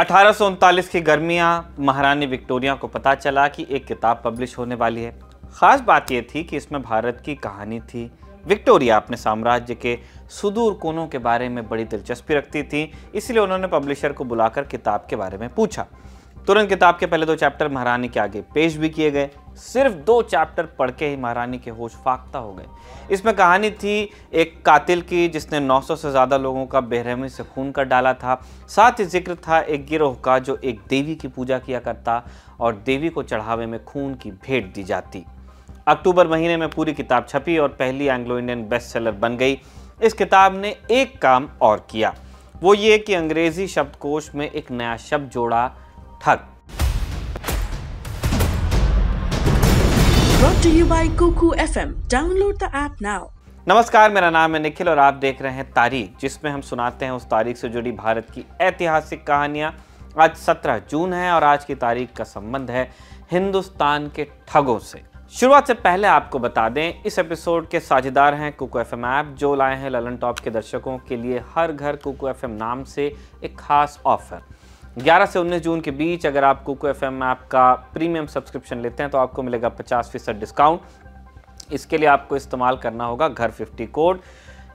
1839 की गर्मियाँ महारानी विक्टोरिया को पता चला कि एक किताब पब्लिश होने वाली है। ख़ास बात यह थी कि इसमें भारत की कहानी थी। विक्टोरिया अपने साम्राज्य के सुदूर कोनों के बारे में बड़ी दिलचस्पी रखती थी, इसलिए उन्होंने पब्लिशर को बुलाकर किताब के बारे में पूछा। तुरंत किताब के पहले 2 चैप्टर महारानी के आगे पेश भी किए गए। सिर्फ 2 चैप्टर पढ़ के ही महारानी के होश फाख्ता हो गए। इसमें कहानी थी एक कातिल की, जिसने 900 से ज़्यादा लोगों का बेरहमी से खून कर डाला था। साथ ही जिक्र था एक गिरोह का जो एक देवी की पूजा किया करता और देवी को चढ़ावे में खून की भेंट दी जाती। अक्टूबर महीने में पूरी किताब छपी और पहली एंग्लो इंडियन बेस्ट सेलर बन गई। इस किताब ने एक काम और किया, वो ये कि अंग्रेजी शब्दकोश में एक नया शब्द जोड़ा, ठग। Brought to you by Kuku FM. Download the app now. नमस्कार, मेरा नाम है निखिल और आप देख रहे हैं तारीख, जिसमें हम सुनाते हैं उस तारीख से जुड़ी भारत की ऐतिहासिक कहानियाँ। आज 17 जून है और आज की तारीख का संबंध है हिंदुस्तान के ठगों से। शुरुआत से पहले आपको बता दें, इस एपिसोड के साझेदार हैं कुकू एफएम ऐप, जो लाए हैं लल्लनटॉप के दर्शकों के लिए हर घर कुकू एफएम नाम से एक खास ऑफर। 11 से 19 जून के बीच अगर आप कुकू एफएम ऐप का प्रीमियम सब्सक्रिप्शन लेते हैं तो आपको मिलेगा 50% डिस्काउंट। इसके लिए आपको इस्तेमाल करना होगा घर50 कोड।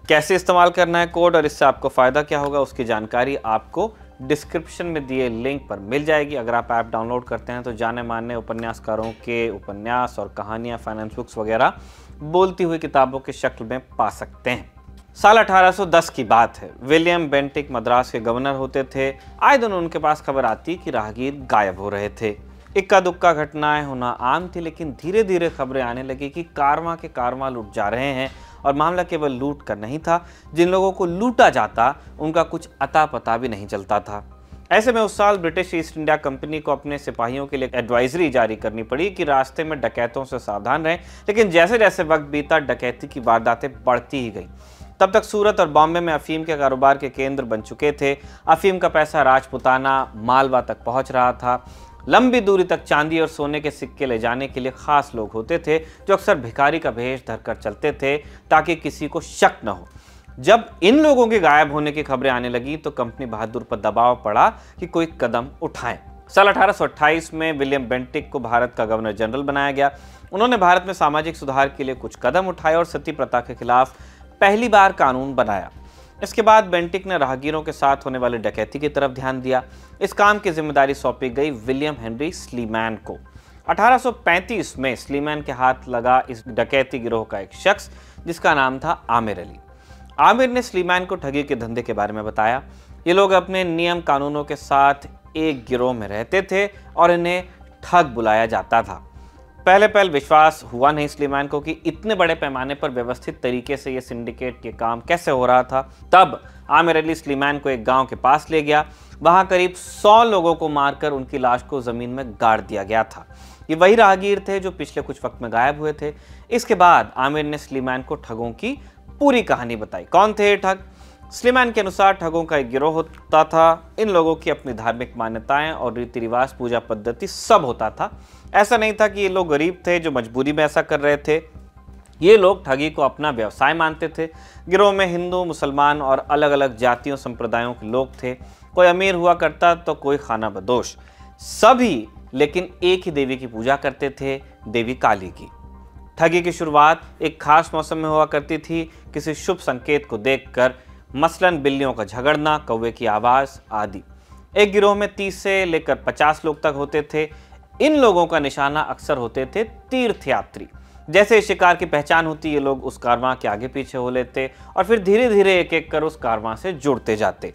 कैसे इस्तेमाल करना है कोड और इससे आपको फ़ायदा क्या होगा, उसकी जानकारी आपको डिस्क्रिप्शन में दिए लिंक पर मिल जाएगी। अगर आप ऐप डाउनलोड करते हैं तो जाने माने उपन्यासकारों के उपन्यास और कहानियाँ, फाइनेंस बुक्स वगैरह बोलती हुई किताबों की शक्ल में पा सकते हैं। साल 1810 की बात है। विलियम बेंटिक मद्रास के गवर्नर होते थे। आए दिन उनके पास खबर आती कि राहगीर गायब हो रहे थे। इक्का दुक्का घटनाएं होना आम थी, लेकिन धीरे धीरे खबरें आने लगी कि कारवां के कारवां लूट जा रहे हैं। और मामला केवल लूट का नहीं था, जिन लोगों को लूटा जाता उनका कुछ अता पता भी नहीं चलता था। ऐसे में उस साल ब्रिटिश ईस्ट इंडिया कंपनी को अपने सिपाहियों के लिए एडवाइजरी जारी करनी पड़ी कि रास्ते में डकैतों से सावधान रहें। लेकिन जैसे जैसे वक्त बीता डकैती की वारदातें बढ़ती ही गई। तब तक सूरत और बॉम्बे में अफीम के कारोबार के केंद्र बन चुके थे। अफीम का पैसा राजपुताना मालवा तक पहुँच रहा था। लंबी दूरी तक चांदी और सोने के सिक्के ले जाने के लिए ख़ास लोग होते थे, जो अक्सर भिखारी का भेष धरकर चलते थे ताकि किसी को शक न हो। जब इन लोगों के गायब होने की खबरें आने लगी तो कंपनी बहादुर पर दबाव पड़ा कि कोई कदम उठाएं। साल 1828 में विलियम बेंटिक को भारत का गवर्नर जनरल बनाया गया। उन्होंने भारत में सामाजिक सुधार के लिए कुछ कदम उठाए और सती प्रथा के खिलाफ पहली बार कानून बनाया। इसके बाद बेंटिक ने राहगीरों के साथ होने वाली डकैती की तरफ ध्यान दिया। इस काम की जिम्मेदारी सौंपी गई विलियम हेनरी स्लीमैन को। 1835 में स्लीमैन के हाथ लगा इस डकैती गिरोह का एक शख्स, जिसका नाम था आमिर अली। आमिर ने स्लीमैन को ठगी के धंधे के बारे में बताया। ये लोग अपने नियम कानूनों के साथ एक गिरोह में रहते थे और इन्हें ठग बुलाया जाता था। पहले पहल विश्वास हुआ नहीं स्लीमैन को कि इतने बड़े पैमाने पर व्यवस्थित तरीके से ये सिंडिकेट के काम कैसे हो रहा था। तब आमिर अली स्लीमैन को एक गांव के पास ले गया। वहां करीब 100 लोगों को मारकर उनकी लाश को ज़मीन में गाड़ दिया गया था। ये वही राहगीर थे जो पिछले कुछ वक्त में गायब हुए थे। इसके बाद आमिर ने स्लीमैन को ठगों की पूरी कहानी बताई। कौन थे ठग? स्लीमैन के अनुसार ठगों का एक गिरोह होता था। इन लोगों की अपनी धार्मिक मान्यताएं और रीति रिवाज, पूजा पद्धति सब होता था। ऐसा नहीं था कि ये लोग गरीब थे जो मजबूरी में ऐसा कर रहे थे। ये लोग ठगी को अपना व्यवसाय मानते थे। गिरोह में हिंदू, मुसलमान और अलग अलग जातियों, संप्रदायों के लोग थे। कोई अमीर हुआ करता तो कोई खाना बदोश। सभी लेकिन एक ही देवी की पूजा करते थे, देवी काली की। ठगी की शुरुआत एक खास मौसम में हुआ करती थी। किसी शुभ संकेत को देखकर, मसलन बिल्लियों का झगड़ना, कौवे की आवाज़ आदि। एक गिरोह में 30 से लेकर 50 लोग तक होते थे। इन लोगों का निशाना अक्सर होते थे तीर्थयात्री। जैसे इस शिकार की पहचान होती, ये लोग उस कारवां के आगे पीछे हो लेते और फिर धीरे धीरे एक एक कर उस कारवां से जुड़ते जाते।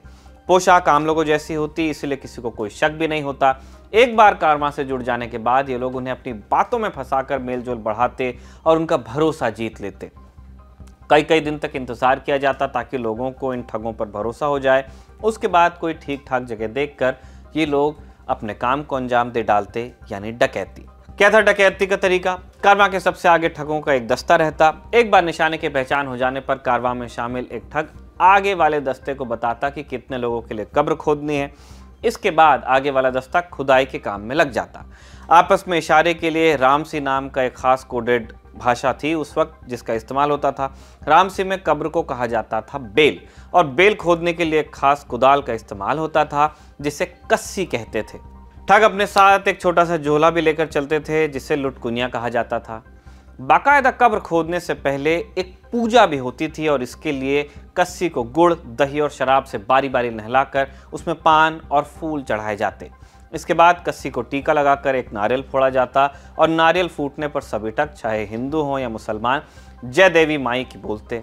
पोशाक आम लोगों जैसी होती, इसलिए किसी को कोई शक भी नहीं होता। एक बार कारवां से जुड़ जाने के बाद ये लोग उन्हें अपनी बातों में फंसाकर मेलजोल बढ़ाते और उनका भरोसा जीत लेते। कई कई दिन तक इंतजार किया जाता ताकि लोगों को इन ठगों पर भरोसा हो जाए। उसके बाद कोई ठीक ठाक जगह देखकर ये लोग अपने काम को अंजाम दे डालते, यानी डकैती। क्या था डकैती का तरीका? कारवां के सबसे आगे ठगों का एक दस्ता रहता। एक बार निशाने की पहचान हो जाने पर कारवां में शामिल एक ठग आगे वाले दस्ते को बताता कि कितने लोगों के लिए कब्र खोदनी है। इसके बाद आगे वाला दस्ता खुदाई के काम में लग जाता। आपस में इशारे के लिए रामसी नाम का एक खास कोडेड भाषा थी उस वक्त जिसका इस्तेमाल होता था। रामसी में कब्र को कहा जाता था बेल, और बेल खोदने के लिए एक खास कुदाल का इस्तेमाल होता था जिसे कस्सी कहते थे। ठग अपने साथ एक छोटा सा झोला भी लेकर चलते थे जिसे लुटकुनिया कहा जाता था। बाकायदा कब्र खोदने से पहले एक पूजा भी होती थी और इसके लिए कस्सी को गुड़, दही और शराब से बारी बारी नहलाकर उसमें पान और फूल चढ़ाए जाते। इसके बाद कस्सी को टीका लगाकर एक नारियल फोड़ा जाता और नारियल फूटने पर सभी तक, चाहे हिंदू हों या मुसलमान, जय देवी माई की बोलते।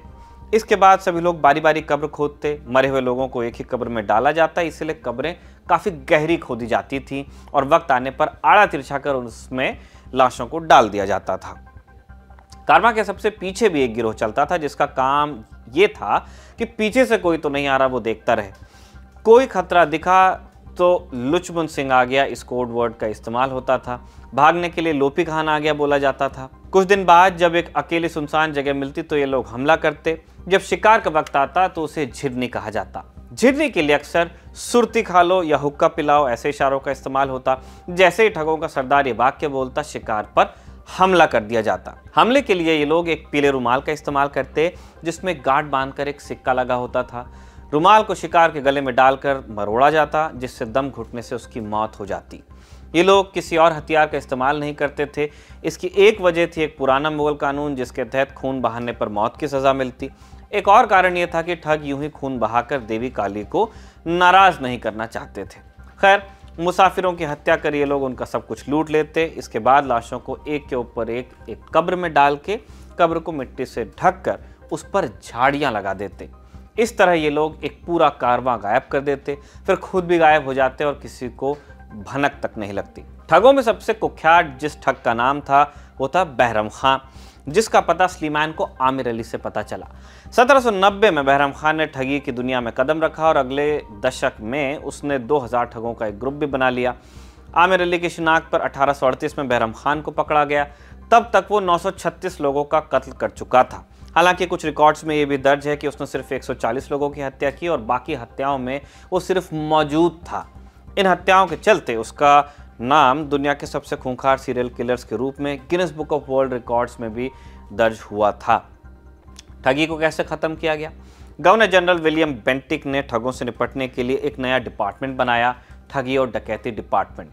इसके बाद सभी लोग बारी बारी कब्र खोदते। मरे हुए लोगों को एक ही कब्र में डाला जाता, इसलिए कब्रें काफ़ी गहरी खोदी जाती थीं और वक्त आने पर आड़ा तिरछा कर उसमें लाशों को डाल दिया जाता था। कारवां के सबसे पीछे भी एक गिरोह चलता था जिसका काम ये था कि पीछे से कोई तो नहीं आ रहा, वो देखता रहे। कोई खतरा दिखा तो लुचबुंद सिंह आ गया, इस कोड वर्ड का इस्तेमाल होता था। भागने के लिए लोपी खान आ गया बोला जाता था। कुछ दिन बाद जब एक अकेली सुनसान जगह मिलती तो ये लोग हमला करते। जब शिकार का वक्त आता तो उसे झिरनी कहा जाता। झिरनी के लिए अक्सर सुरती खा लो या हुक्का पिलाओ, ऐसे इशारों का इस्तेमाल होता। जैसे ही ठगों का सरदार ये वाक्य बोलता, शिकार पर हमला कर दिया जाता। हमले के लिए ये लोग एक पीले रुमाल का इस्तेमाल करते जिसमें गांठ बांधकर एक सिक्का लगा होता था। रुमाल को शिकार के गले में डालकर मरोड़ा जाता जिससे दम घुटने से उसकी मौत हो जाती। ये लोग किसी और हथियार का इस्तेमाल नहीं करते थे। इसकी एक वजह थी एक पुराना मुगल कानून जिसके तहत खून बहाने पर मौत की सज़ा मिलती। एक और कारण ये था कि ठग यूं ही खून बहाकर देवी काली को नाराज़ नहीं करना चाहते थे। खैर, मुसाफिरों की हत्या कर ये लोग उनका सब कुछ लूट लेते। इसके बाद लाशों को एक के ऊपर एक कब्र में डाल के कब्र को मिट्टी से ढककर उस पर झाड़ियाँ लगा देते। इस तरह ये लोग एक पूरा कारवां गायब कर देते, फिर खुद भी गायब हो जाते और किसी को भनक तक नहीं लगती। ठगों में सबसे कुख्यात जिस ठग का नाम था वो था बहरम खान, जिसका पता स्लीमान को आमिर अली से पता चला। 1790 में बहरम खान ने ठगी की दुनिया में कदम रखा और अगले दशक में उसने 2000 ठगों का एक ग्रुप भी बना लिया। आमिर अली की शिनाख्त पर 1838 में बहरम खान को पकड़ा गया। तब तक वो 936 लोगों का कत्ल कर चुका था। हालांकि कुछ रिकॉर्ड्स में ये भी दर्ज है कि उसने सिर्फ 140 लोगों की हत्या की और बाकी हत्याओं में वो सिर्फ मौजूद था। इन हत्याओं के चलते उसका नाम दुनिया के सबसे खूंखार सीरियल किलर्स के रूप में Guinness book of world records में भी दर्ज हुआ था। ठगी को कैसे ख़त्म किया गया? गवर्नर जनरल विलियम बेंटिक ने ठगों से निपटने के लिए एक नया डिपार्टमेंट बनाया, ठगी और डकैती डिपार्टमेंट।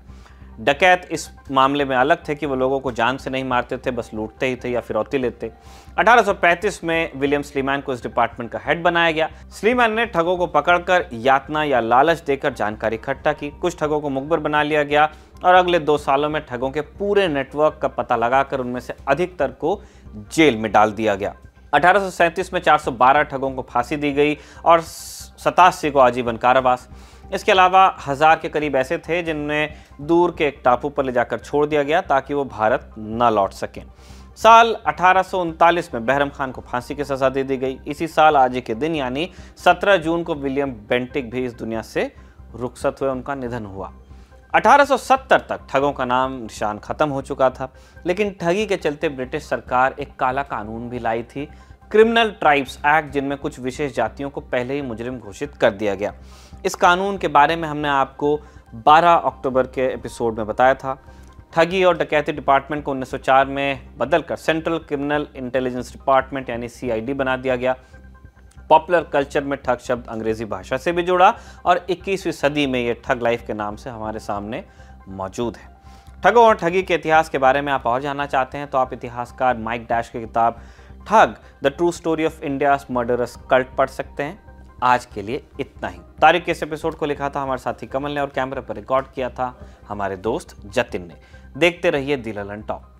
डकैत इस मामले में अलग थे कि वो लोगों को जान से नहीं मारते थे, बस लूटते ही थे या फिरौती लेते। 1835 में विलियम स्लीमान को इस डिपार्टमेंट का हेड बनाया गया। स्लीमान ने ठगों को पकड़कर यातना या लालच देकर जानकारी इकट्ठा की। कुछ ठगों को मुखबिर बना लिया गया और अगले 2 सालों में ठगों के पूरे नेटवर्क का पता लगाकर उनमें से अधिकतर को जेल में डाल दिया गया। 1837 में 412 ठगों को फांसी दी गई और 87 को आजीवन कारावास। इसके अलावा 1000 के करीब ऐसे थे जिनमें दूर के एक टापू पर ले जाकर छोड़ दिया गया ताकि वो भारत न लौट सकें। साल 1839 में बहरम खान को फांसी की सज़ा दे दी गई। इसी साल आज के दिन यानी 17 जून को विलियम बेंटिक भी इस दुनिया से रुखसत हुए, उनका निधन हुआ। 1870 तक ठगों का नाम निशान खत्म हो चुका था, लेकिन ठगी के चलते ब्रिटिश सरकार एक काला कानून भी लाई थी, क्रिमिनल ट्राइब्स एक्ट, जिनमें कुछ विशेष जातियों को पहले ही मुजरिम घोषित कर दिया गया। इस कानून के बारे में हमने आपको 12 अक्टूबर के एपिसोड में बताया था। ठगी और डकैती डिपार्टमेंट को 1904 में बदलकर सेंट्रल क्रिमिनल इंटेलिजेंस डिपार्टमेंट यानी सीआईडी बना दिया गया। पॉपुलर कल्चर में ठग शब्द अंग्रेजी भाषा से भी जुड़ा और 21वीं सदी में ये ठग लाइफ के नाम से हमारे सामने मौजूद है। ठगों और ठगी के इतिहास के बारे में आप और जानना चाहते हैं तो आप इतिहासकार माइक डैश की किताब thug the true story of India's murderous cult पढ़ सकते हैं। आज के लिए इतना ही। तारिक के इस एपिसोड को लिखा था हमारे साथी कमल ने और कैमरे पर रिकॉर्ड किया था हमारे दोस्त जतिन ने। देखते रहिए लल्लनटॉप।